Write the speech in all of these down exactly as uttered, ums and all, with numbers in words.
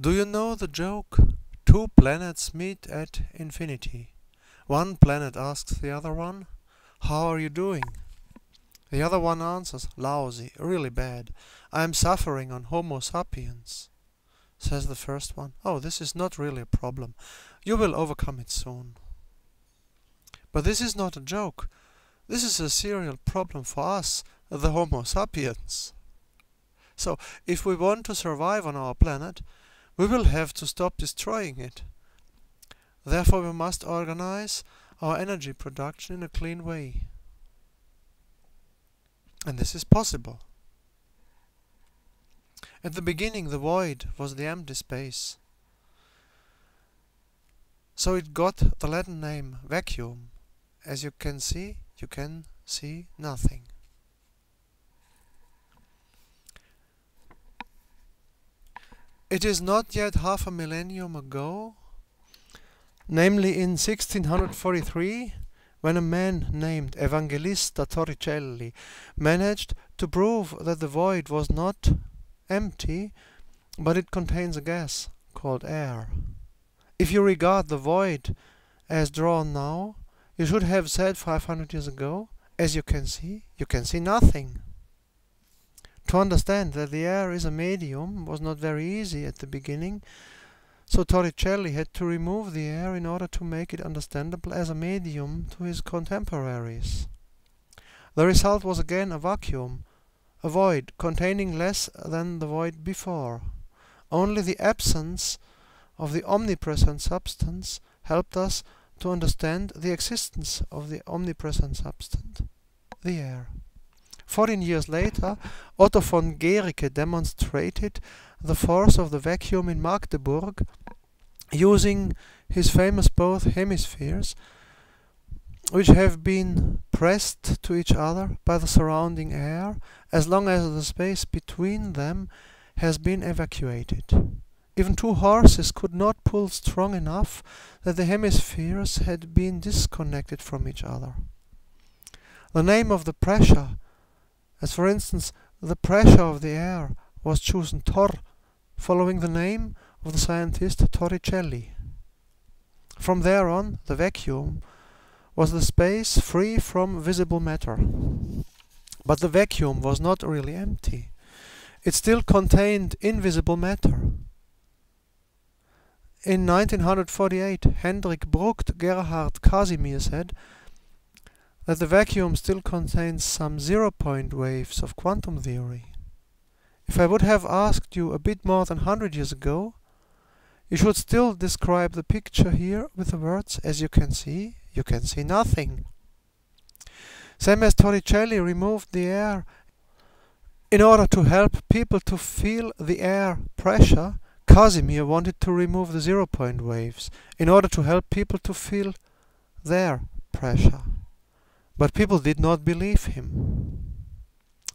Do you know the joke? Two planets meet at infinity. One planet asks the other one, "How are you doing?" The other one answers, "Lousy, really bad. I am suffering on Homo sapiens." Says the first one, "Oh, this is not really a problem. You will overcome it soon." But this is not a joke. This is a serial problem for us, the Homo sapiens. So, if we want to survive on our planet, we will have to stop destroying it. Therefore, we must organize our energy production in a clean way. And this is possible. At the beginning, the void was the empty space. So it got the Latin name vacuum. As you can see, you can see nothing. It is not yet half a millennium ago, namely in sixteen forty-three, when a man named Evangelista Torricelli managed to prove that the void was not empty, but it contains a gas called air. If you regard the void as drawn now, you should have said five hundred years ago, as you can see, you can see nothing. To understand that the air is a medium was not very easy at the beginning, so Torricelli had to remove the air in order to make it understandable as a medium to his contemporaries. The result was again a vacuum, a void containing less than the void before. Only the absence of the omnipresent substance helped us to understand the existence of the omnipresent substance, the air. Fourteen years later, Otto von Guericke demonstrated the force of the vacuum in Magdeburg using his famous both hemispheres, which have been pressed to each other by the surrounding air as long as the space between them has been evacuated. Even two horses could not pull strong enough that the hemispheres had been disconnected from each other. The name of the pressure, as for instance, the pressure of the air, was chosen Tor, following the name of the scientist Torricelli. From there on, the vacuum was the space free from visible matter. But the vacuum was not really empty. It still contained invisible matter. In nineteen forty-eight, Hendrik Bruckt Gerhard Casimir said that the vacuum still contains some zero-point waves of quantum theory. If I would have asked you a bit more than one hundred years ago, you should still describe the picture here with the words, "As you can see, you can see nothing." Same as Torricelli removed the air in order to help people to feel the air pressure, Casimir wanted to remove the zero-point waves in order to help people to feel their pressure. But people did not believe him.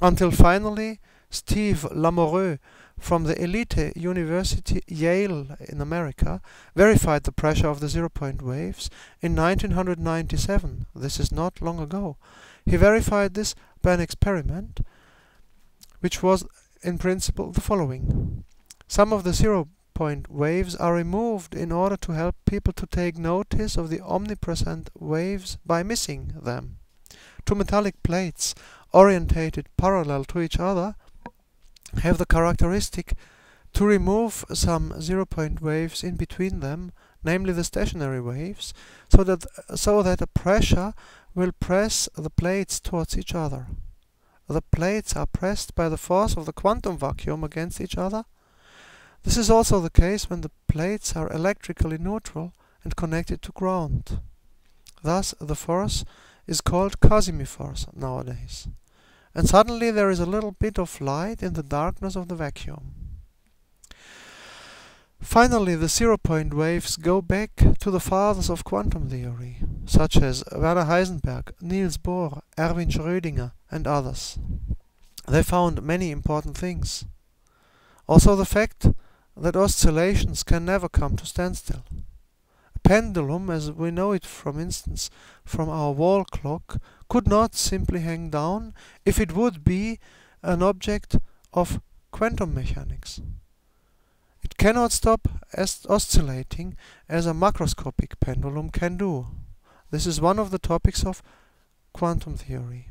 Until finally, Steve Lamoureux from the elite university Yale in America verified the pressure of the zero-point waves in nineteen ninety-seven. This is not long ago. He verified this by an experiment, which was in principle the following. Some of the zero-point waves are removed in order to help people to take notice of the omnipresent waves by missing them. Two metallic plates orientated parallel to each other have the characteristic to remove some zero-point waves in between them, namely the stationary waves, so that, so that a pressure will press the plates towards each other. The plates are pressed by the force of the quantum vacuum against each other. This is also the case when the plates are electrically neutral and connected to ground. Thus, the force is called Casimir force nowadays. And suddenly there is a little bit of light in the darkness of the vacuum. Finally, the zero-point waves go back to the fathers of quantum theory, such as Werner Heisenberg, Niels Bohr, Erwin Schrödinger, and others. They found many important things. Also the fact that oscillations can never come to standstill. Pendulum, as we know it, for instance, from our wall clock, could not simply hang down if it would be an object of quantum mechanics. It cannot stop oscillating as a macroscopic pendulum can do. This is one of the topics of quantum theory.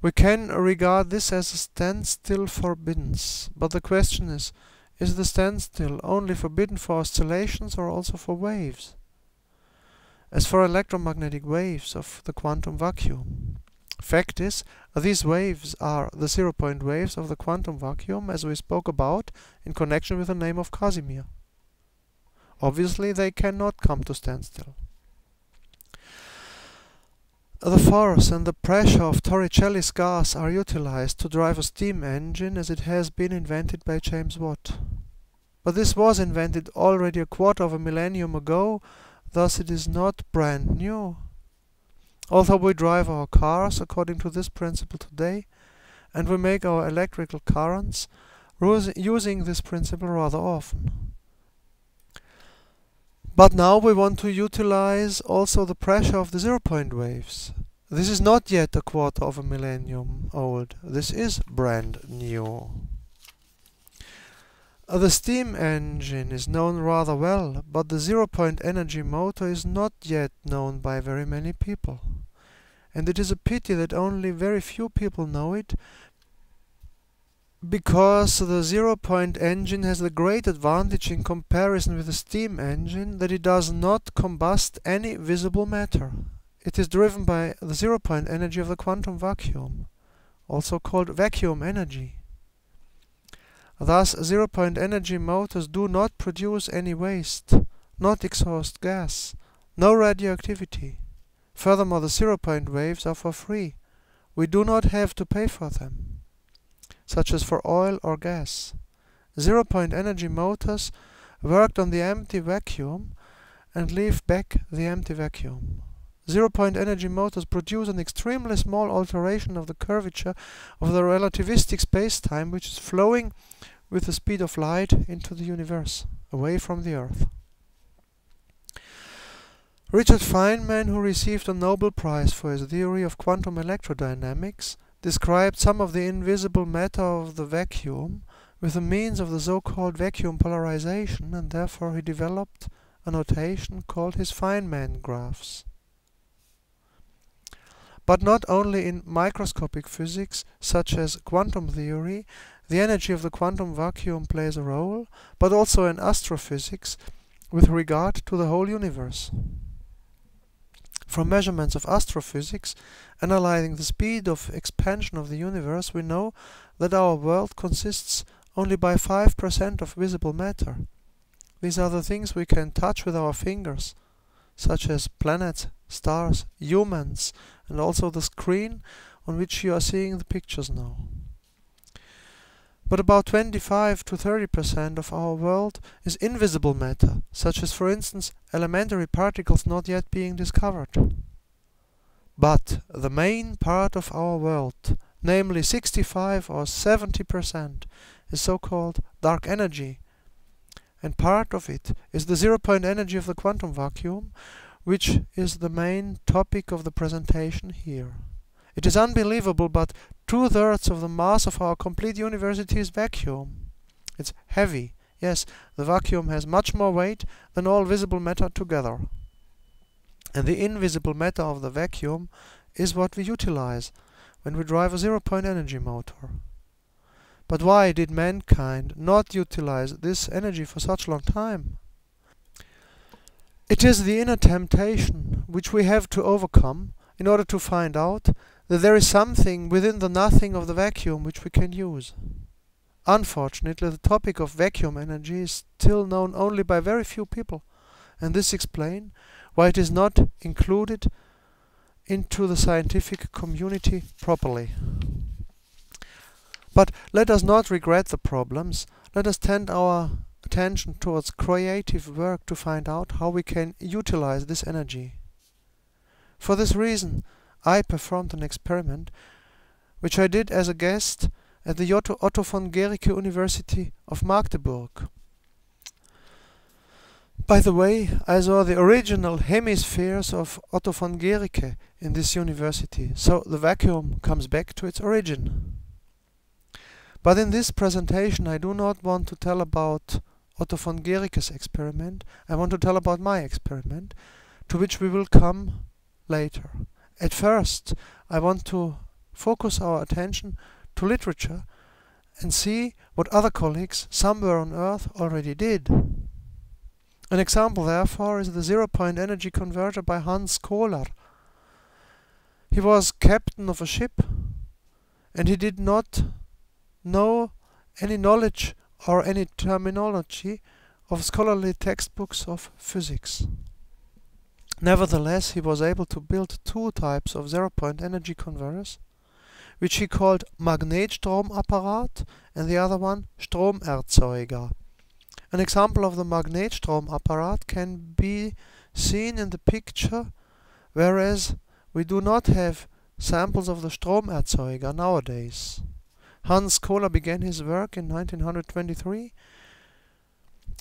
We can regard this as a standstill forbiddance, but the question is, is the standstill only forbidden for oscillations or also for waves? As for electromagnetic waves of the quantum vacuum, fact is, these waves are the zero-point waves of the quantum vacuum as we spoke about in connection with the name of Casimir. Obviously, they cannot come to standstill. The force and the pressure of Torricelli's gas are utilized to drive a steam engine as it has been invented by James Watt. But this was invented already a quarter of a millennium ago, thus it is not brand new. Although we drive our cars according to this principle today, and we make our electrical currents using this principle rather often. But now we want to utilize also the pressure of the zero-point waves. This is not yet a quarter of a millennium old. This is brand new. The steam engine is known rather well, but the zero-point energy motor is not yet known by very many people. And it is a pity that only very few people know it, because the zero-point engine has the great advantage in comparison with the steam engine that it does not combust any visible matter. It is driven by the zero-point energy of the quantum vacuum, also called vacuum energy. Thus, zero-point energy motors do not produce any waste, not exhaust gas, no radioactivity. Furthermore, the zero-point waves are for free. We do not have to pay for them, such as for oil or gas. Zero-point energy motors worked on the empty vacuum and leave back the empty vacuum. Zero-point energy motors produce an extremely small alteration of the curvature of the relativistic space-time, which is flowing with the speed of light into the universe, away from the Earth. Richard Feynman, who received a Nobel Prize for his theory of quantum electrodynamics, described some of the invisible matter of the vacuum with the means of the so-called vacuum polarization, and therefore he developed a notation called his Feynman graphs. But not only in microscopic physics, such as quantum theory, the energy of the quantum vacuum plays a role, but also in astrophysics with regard to the whole universe. From measurements of astrophysics, analyzing the speed of expansion of the universe, we know that our world consists only by five percent of visible matter. These are the things we can touch with our fingers, such as planets, stars, humans, and also the screen on which you are seeing the pictures now. But about twenty-five to thirty percent of our world is invisible matter, such as, for instance, elementary particles not yet being discovered. But the main part of our world, namely sixty-five or seventy percent, is so-called dark energy, and part of it is the zero-point energy of the quantum vacuum, which is the main topic of the presentation here. It is unbelievable, but two-thirds of the mass of our complete university is vacuum. It's heavy. Yes, the vacuum has much more weight than all visible matter together. And the invisible matter of the vacuum is what we utilize when we drive a zero-point energy motor. But why did mankind not utilize this energy for such a long time? It is the inner temptation which we have to overcome in order to find out that there is something within the nothing of the vacuum which we can use. Unfortunately, the topic of vacuum energy is still known only by very few people, and this explains why it is not included into the scientific community properly. But let us not regret the problems. Let us tend our attention towards creative work to find out how we can utilize this energy. For this reason, I performed an experiment which I did as a guest at the Otto von Guericke University of Magdeburg. By the way, I saw the original hemispheres of Otto von Guericke in this university, so the vacuum comes back to its origin. But in this presentation I do not want to tell about Otto von Guericke's experiment. I want to tell about my experiment, to which we will come later. At first I want to focus our attention to literature and see what other colleagues somewhere on Earth already did. An example, therefore, is the zero-point energy converter by Hans Coler. He was captain of a ship and he did not know any knowledge or any terminology of scholarly textbooks of physics. Nevertheless, he was able to build two types of zero-point energy converters, which he called Magnetstrom-Apparat and the other one Stromerzeuger. An example of the Magnetstrom-Apparat can be seen in the picture, whereas we do not have samples of the Stromerzeuger nowadays. Hans Coler began his work in nineteen twenty-three,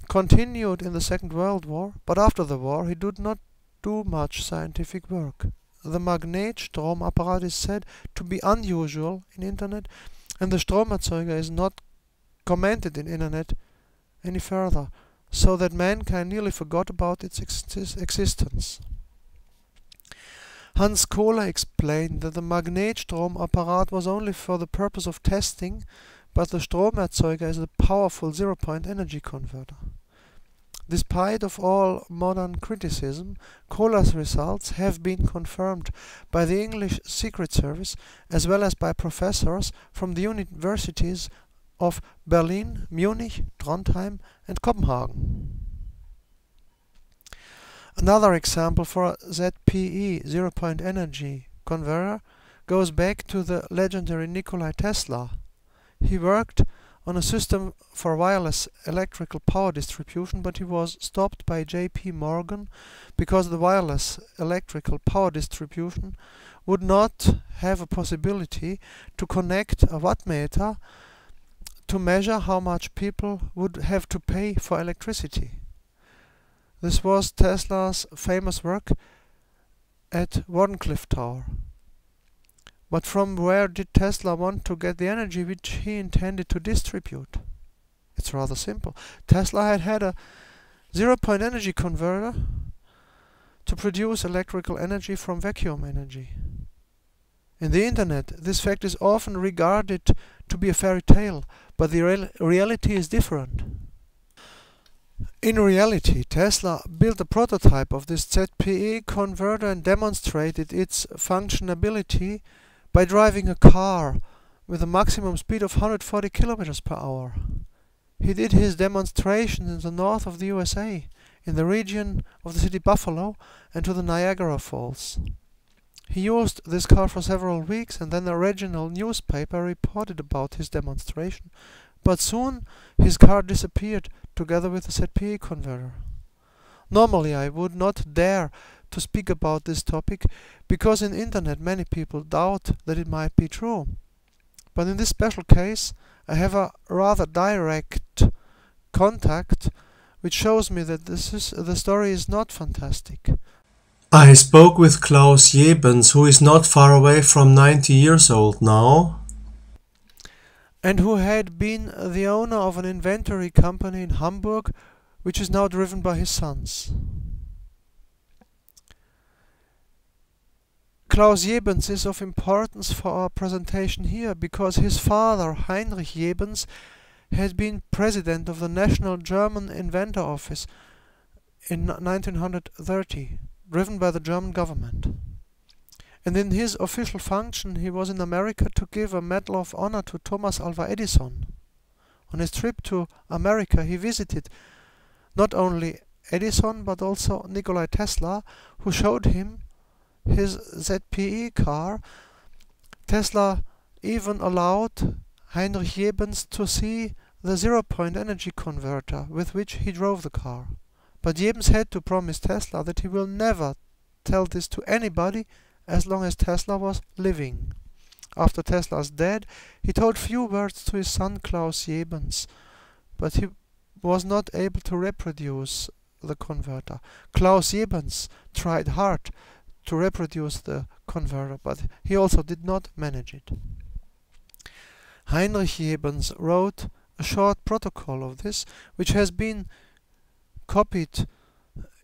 continued in the Second World War, but after the war he did not do much scientific work. The Magnetstrom-Apparat is said to be unusual in internet, and the Stromerzeuger is not commented in internet any further, so that mankind nearly forgot about its ex existence. Hans Coler explained that the Magnetstrom-Apparat was only for the purpose of testing, but the Stromerzeuger is a powerful zero-point energy converter. Despite of all modern criticism, Coler's results have been confirmed by the English Secret Service as well as by professors from the universities of Berlin, Munich, Trondheim and Copenhagen. Another example for a Z P E zero-point energy converter goes back to the legendary Nikolai Tesla. He worked on a system for wireless electrical power distribution, but he was stopped by J P Morgan because the wireless electrical power distribution would not have a possibility to connect a wattmeter to measure how much people would have to pay for electricity. This was Tesla's famous work at Wardenclyffe Tower. But from where did Tesla want to get the energy which he intended to distribute? It's rather simple. Tesla had had a zero-point energy converter to produce electrical energy from vacuum energy. In the internet, this fact is often regarded to be a fairy tale, but the real reality is different. In reality, Tesla built a prototype of this Z P E converter and demonstrated its functionality by driving a car with a maximum speed of one hundred forty kilometers per hour. He did his demonstration in the north of the U S A, in the region of the city Buffalo and to the Niagara Falls. He used this car for several weeks and then a regional newspaper reported about his demonstration, but soon his car disappeared together with the Z P E converter. Normally I would not dare to speak about this topic, because in internet many people doubt that it might be true. But in this special case I have a rather direct contact which shows me that this is, the story is not fantastic. I spoke with Klaus Jebens, who is not far away from ninety years old now, and who had been the owner of an inventory company in Hamburg, which is now driven by his sons. Klaus Jebens is of importance for our presentation here, because his father, Heinrich Jebens, had been president of the National German Inventor Office in nineteen thirty, driven by the German government. And in his official function he was in America to give a Medal of Honor to Thomas Alva Edison. On his trip to America he visited not only Edison but also Nikolai Tesla, who showed him his Z P E car. Tesla even allowed Heinrich Jebens to see the zero-point energy converter with which he drove the car. But Jebens had to promise Tesla that he will never tell this to anybody as long as Tesla was living. After Tesla's death, he told few words to his son Klaus Jebens, but he was not able to reproduce the converter. Klaus Jebens tried hard to reproduce the converter, but he also did not manage it. Heinrich Jebens wrote a short protocol of this, which has been copied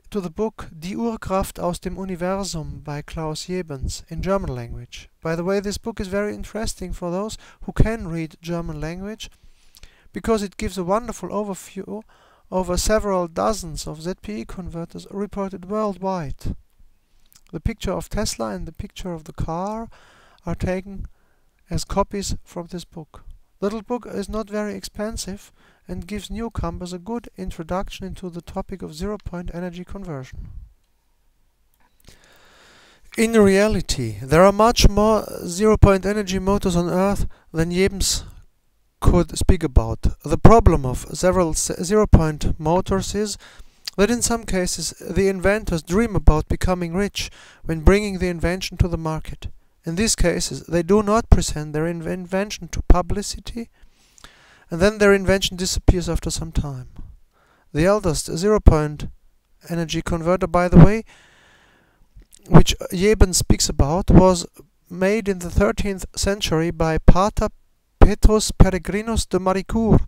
to the book Die Urkraft aus dem Universum by Klaus Jebens in German language. By the way, this book is very interesting for those who can read German language, because it gives a wonderful overview over several dozens of Z P E converters reported worldwide. The picture of Tesla and the picture of the car are taken as copies from this book. The little book is not very expensive and gives newcomers a good introduction into the topic of zero-point energy conversion. In reality, there are much more zero-point energy motors on Earth than Jebens could speak about. The problem of several zero-point motors is that in some cases the inventors dream about becoming rich when bringing the invention to the market. In these cases, they do not present their in invention to publicity, and then their invention disappears after some time. The eldest zero-point energy converter, by the way, which Jebens speaks about, was made in the thirteenth century by Pater Petrus Peregrinus de Maricourt.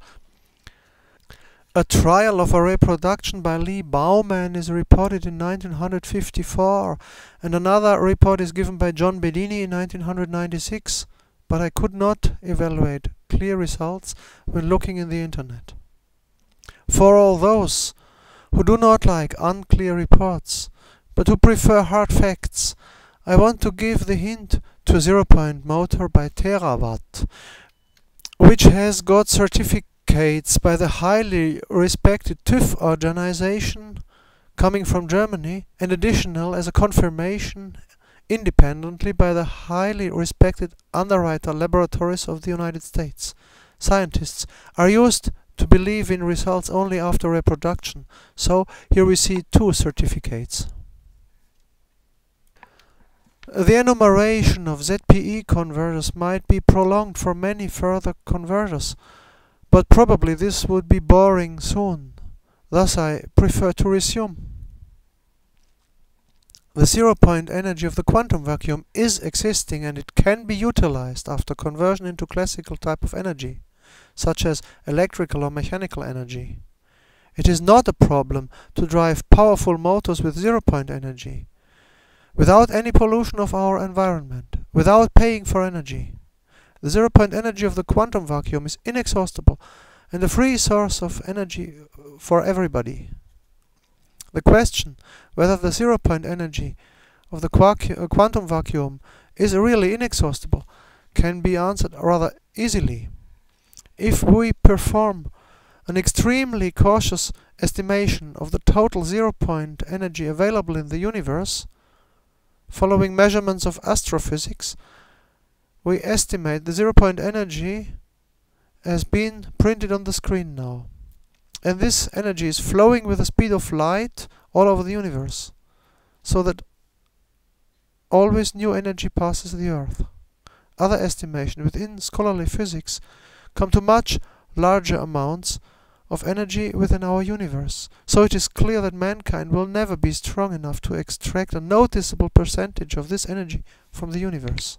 A trial of a reproduction by Lee Bauman is reported in nineteen fifty-four, and another report is given by John Bedini in nineteen ninety-six, but I could not evaluate clear results when looking in the internet. For all those who do not like unclear reports, but who prefer hard facts, I want to give the hint to Zero-Point Motor by Terawatt, which has got certificates by the highly respected TÜV organization coming from Germany, and additional as a confirmation independently by the highly respected Underwriter Laboratories of the United States. Scientists are used to believe in results only after reproduction, so here we see two certificates. The enumeration of Z P E converters might be prolonged for many further converters, but probably this would be boring soon. Thus I prefer to resume. The zero-point energy of the quantum vacuum is existing, and it can be utilized after conversion into classical type of energy, such as electrical or mechanical energy. It is not a problem to drive powerful motors with zero-point energy, without any pollution of our environment, without paying for energy. The zero-point energy of the quantum vacuum is inexhaustible and a free source of energy for everybody. The question whether the zero-point energy of the quantum vacuum is really inexhaustible can be answered rather easily. If we perform an extremely cautious estimation of the total zero-point energy available in the universe, following measurements of astrophysics, we estimate the zero-point energy as being printed on the screen now. And this energy is flowing with the speed of light all over the universe, so that always new energy passes the Earth. Other estimations within scholarly physics come to much larger amounts of energy within our universe. So it is clear that mankind will never be strong enough to extract a noticeable percentage of this energy from the universe.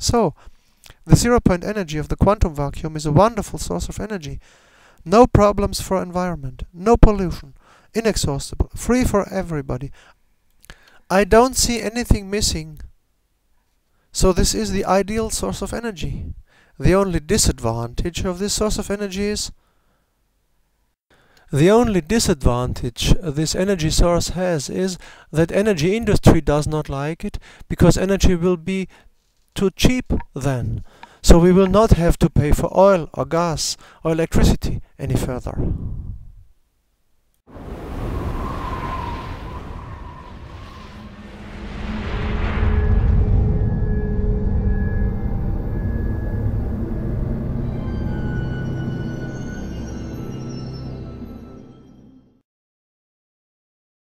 So, the zero-point energy of the quantum vacuum is a wonderful source of energy. No problems for environment, no pollution, inexhaustible, free for everybody. I don't see anything missing. So this is the ideal source of energy. The only disadvantage of this source of energy is The only disadvantage this energy source has is that energy industry does not like it, because energy will be too cheap then, so we will not have to pay for oil or gas or electricity any further.